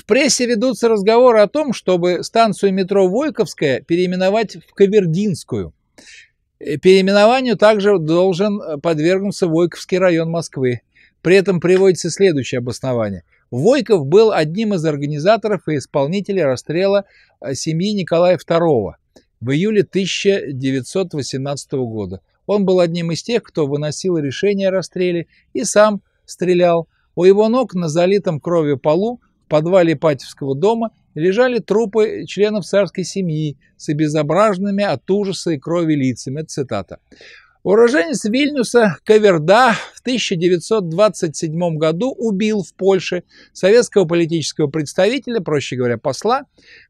В прессе ведутся разговоры о том, чтобы станцию метро Войковская переименовать в Ковердинскую. Переименованию также должен подвергнуться Войковский район Москвы. При этом приводится следующее обоснование. Войков был одним из организаторов и исполнителей расстрела семьи Николая II в июле 1918 года. Он был одним из тех, кто выносил решение о расстреле и сам стрелял. У его ног на залитом кровью полу в подвале Ипатьевского дома лежали трупы членов царской семьи с обезображенными от ужаса и крови лицами. Это цитата. Уроженец Вильнюса Коверда в 1927 году убил в Польше советского политического представителя, проще говоря, посла.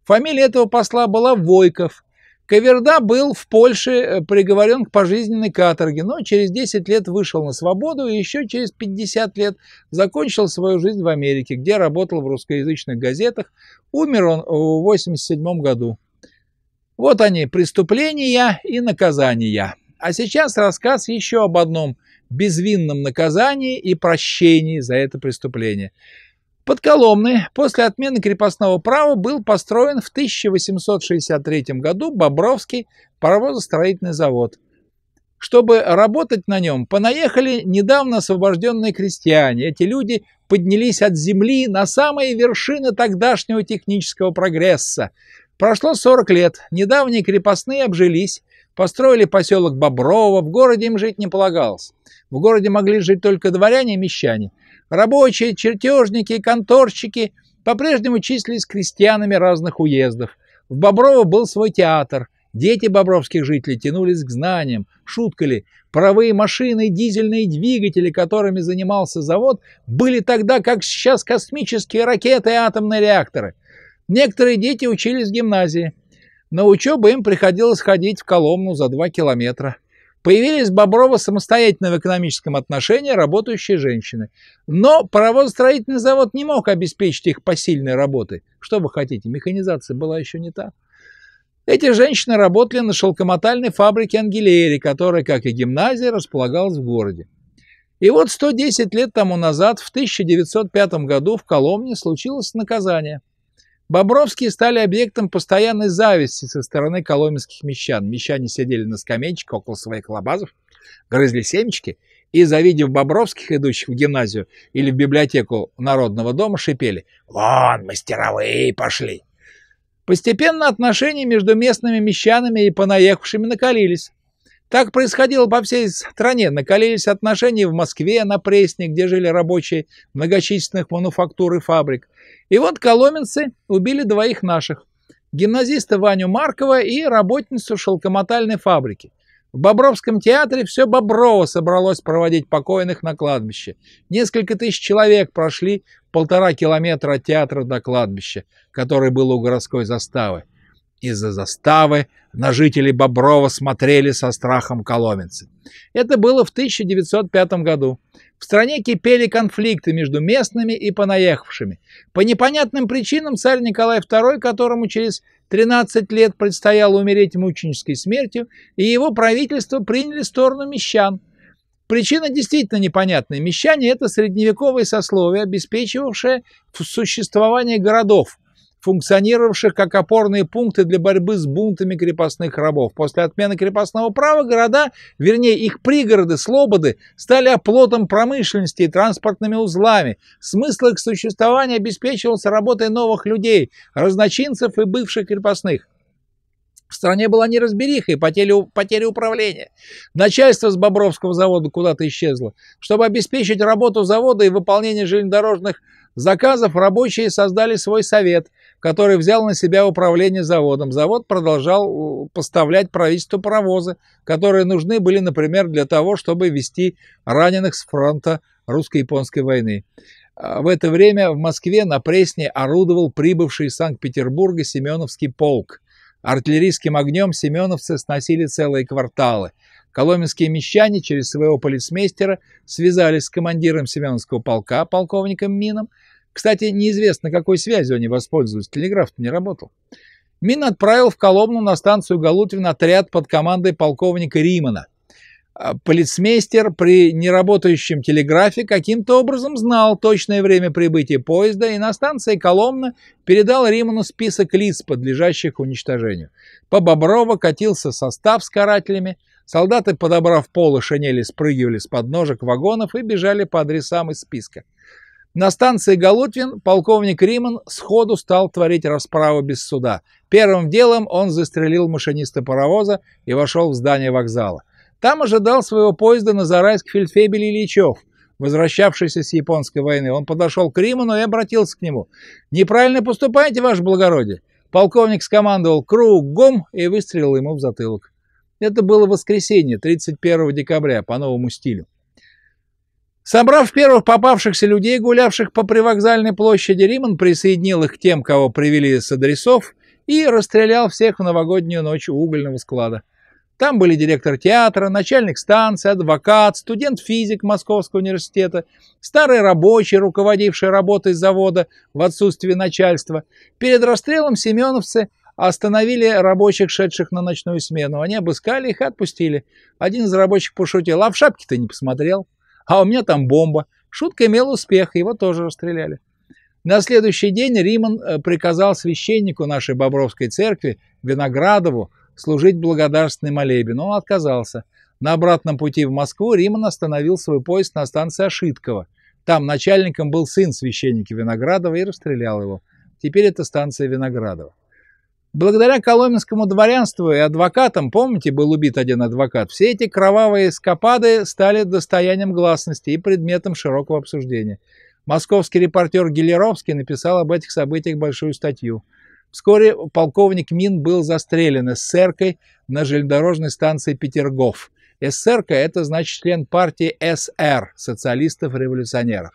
Фамилия этого посла была Войков. Коверда был в Польше приговорен к пожизненной каторге, но через 10 лет вышел на свободу и еще через 50 лет закончил свою жизнь в Америке, где работал в русскоязычных газетах. Умер он в 1987 году. Вот они, преступления и наказания. А сейчас рассказ еще об одном безвинном наказании и прощении за это преступление. Под Коломной после отмены крепостного права был построен в 1863 году Бобровский паровозостроительный завод. Чтобы работать на нем, понаехали недавно освобожденные крестьяне. Эти люди поднялись от земли на самые вершины тогдашнего технического прогресса. Прошло 40 лет, недавние крепостные обжились, построили поселок Боброво, в городе им жить не полагалось. В городе могли жить только дворяне и мещане. Рабочие, чертежники и конторщики по-прежнему числились крестьянами разных уездов. В Боброво был свой театр. Дети бобровских жителей тянулись к знаниям, шуткали. Паровые машины и дизельные двигатели, которыми занимался завод, были тогда, как сейчас, космические ракеты и атомные реакторы. Некоторые дети учились в гимназии. На учебу им приходилось ходить в Коломну за 2 километра. Появились в Боброво самостоятельно в экономическом отношении работающие женщины. Но паровозостроительный завод не мог обеспечить их посильной работой. Что вы хотите, механизация была еще не та. Эти женщины работали на шелкомотальной фабрике Ангелери, которая, как и гимназия, располагалась в городе. И вот 110 лет тому назад, в 1905 году, в Коломне случилось наказание. Бобровские стали объектом постоянной зависти со стороны коломенских мещан. Мещане сидели на скамеечке около своих лабазов, грызли семечки и, завидев бобровских, идущих в гимназию или в библиотеку Народного дома, шипели: «Вон, мастеровые пошли!». Постепенно отношения между местными мещанами и понаехавшими накалились. Так происходило по всей стране. Накалились отношения в Москве, на Пресне, где жили рабочие многочисленных мануфактур и фабрик. И вот коломенцы убили 2 наших. Гимназиста Ваню Маркова и работницу шелкомотальной фабрики. В Бобровском театре все Боброво собралось проводить покойных на кладбище. Несколько тысяч человек прошли 1,5 километра от театра до кладбища, которое было у городской заставы. Из-за заставы на жителей Боброва смотрели со страхом коломенцы. Это было в 1905 году. В стране кипели конфликты между местными и понаехавшими. По непонятным причинам царь Николай II, которому через 13 лет предстояло умереть мученической смертью, и его правительство приняли сторону мещан. Причина действительно непонятная. Мещане – это средневековое сословие, обеспечивавшее существование городов, функционировавших как опорные пункты для борьбы с бунтами крепостных рабов. После отмены крепостного права города, вернее их пригороды, слободы, стали оплотом промышленности и транспортными узлами. Смысл их существования обеспечивался работой новых людей, разночинцев и бывших крепостных. В стране была неразбериха и потеря управления. Начальство с Бобровского завода куда-то исчезло. Чтобы обеспечить работу завода и выполнение железнодорожных заказов, рабочие создали свой совет, который взял на себя управление заводом. Завод продолжал поставлять правительству паровозы, которые нужны были, например, для того, чтобы везти раненых с фронта русско-японской войны. В это время в Москве на Пресне орудовал прибывший из Санкт-Петербурга Семеновский полк. Артиллерийским огнем семеновцы сносили целые кварталы. Коломенские мещане через своего полицмейстера связались с командиром Семеновского полка, полковником Мином. Кстати, неизвестно, какой связью они воспользовались, телеграф-то не работал. Мин отправил в Коломну на станцию Голутвин отряд под командой полковника Риммона. Полицмейстер при неработающем телеграфе каким-то образом знал точное время прибытия поезда и на станции Коломна передал Риммону список лиц, подлежащих уничтожению. По Боброво катился состав с карателями, солдаты, подобрав полы шинели, спрыгивали с подножек вагонов и бежали по адресам из списка. На станции Голутвин полковник Риммон сходу стал творить расправу без суда. Первым делом он застрелил машиниста паровоза и вошел в здание вокзала. Там ожидал своего поезда на Зарайск фельдфебель Ильичев, возвращавшийся с японской войны. Он подошел к Риммону и обратился к нему. «Неправильно поступаете, ваше благородие!» Полковник скомандовал «кругом» и выстрелил ему в затылок. Это было воскресенье, 31 декабря, по новому стилю. Собрав первых попавшихся людей, гулявших по привокзальной площади, Риммон присоединил их к тем, кого привели с адресов, и расстрелял всех в новогоднюю ночь у угольного склада. Там были директор театра, начальник станции, адвокат, студент-физик Московского университета, старый рабочий, руководивший работой завода в отсутствие начальства. Перед расстрелом семеновцы остановили рабочих, шедших на ночную смену. Они обыскали их и отпустили. Один из рабочих пошутил: «А в шапке-то не посмотрел? А у меня там бомба». Шутка имела успех, его тоже расстреляли. На следующий день Риммон приказал священнику нашей Бобровской церкви, Виноградову, служить благодарственный молебен. Он отказался. На обратном пути в Москву Риммон остановил свой поезд на станции Ашиткова. Там начальником был сын священника Виноградова и расстрелял его. Теперь это станция Виноградова. Благодаря коломенскому дворянству и адвокатам, помните, был убит один адвокат, все эти кровавые эскапады стали достоянием гласности и предметом широкого обсуждения. Московский репортер Гелеровский написал об этих событиях большую статью. Вскоре полковник Мин был застрелен эсеркой на железнодорожной станции Петергоф. Эсерка – это значит член партии СР – социалистов-революционеров.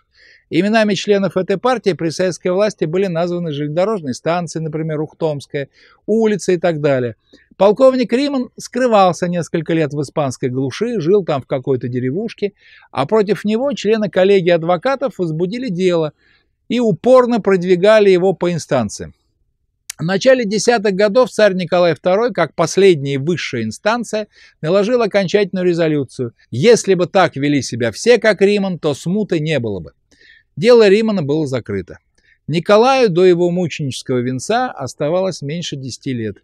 Именами членов этой партии при советской власти были названы железнодорожные станции, например, Ухтомская, улицы и так далее. Полковник Риммон скрывался несколько лет в испанской глуши, жил там в какой-то деревушке, а против него члены коллегии адвокатов возбудили дело и упорно продвигали его по инстанциям. В начале 10-х годов царь Николай II, как последняя и высшая инстанция, наложил окончательную резолюцию. Если бы так вели себя все, как Риммон, то смуты не было бы. Дело Риммона было закрыто. Николаю до его мученического венца оставалось меньше 10 лет.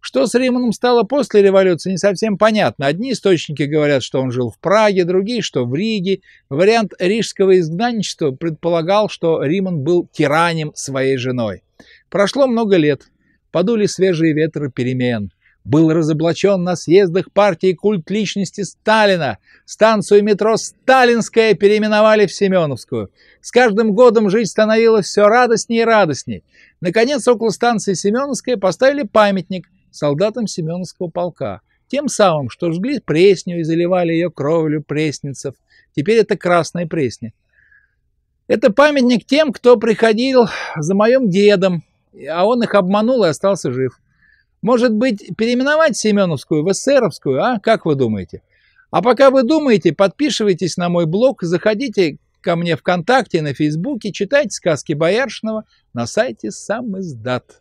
Что с Риммоном стало после революции, не совсем понятно. Одни источники говорят, что он жил в Праге, другие, что в Риге. Вариант рижского изгнанничества предполагал, что Риммон был тиранем своей женой. Прошло много лет, подули свежие ветры перемен. Был разоблачен на съездах партии культ личности Сталина. Станцию метро «Сталинская» переименовали в «Семеновскую». С каждым годом жизнь становилась все радостнее и радостнее. Наконец, около станции «Семеновская» поставили памятник солдатам Семеновского полка. Тем самым, что жгли Пресню и заливали ее кровлю пресненцев. Теперь это Красная Пресня. Это памятник тем, кто приходил за моим дедом, а он их обманул и остался жив. Может быть, переименовать Семеновскую в эсеровскую, а? Как вы думаете? А пока вы думаете, подписывайтесь на мой блог, заходите ко мне ВКонтакте, на Фейсбуке, читайте сказки Бояршинова на сайте Сам Издат.